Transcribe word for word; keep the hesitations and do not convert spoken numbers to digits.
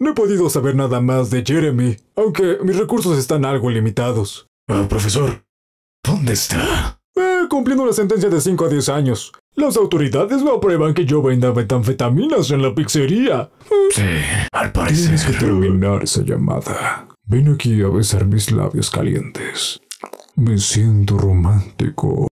No he podido saber nada más de Jeremy, aunque mis recursos están algo limitados. Ah, profesor, ¿dónde está? Eh, cumpliendo una sentencia de cinco a diez años. Las autoridades no aprueban que yo venda metanfetaminas en la pizzería. Sí, al parecer. Tienes que terminar esa llamada. Ven aquí a besar mis labios calientes. Me siento romántico.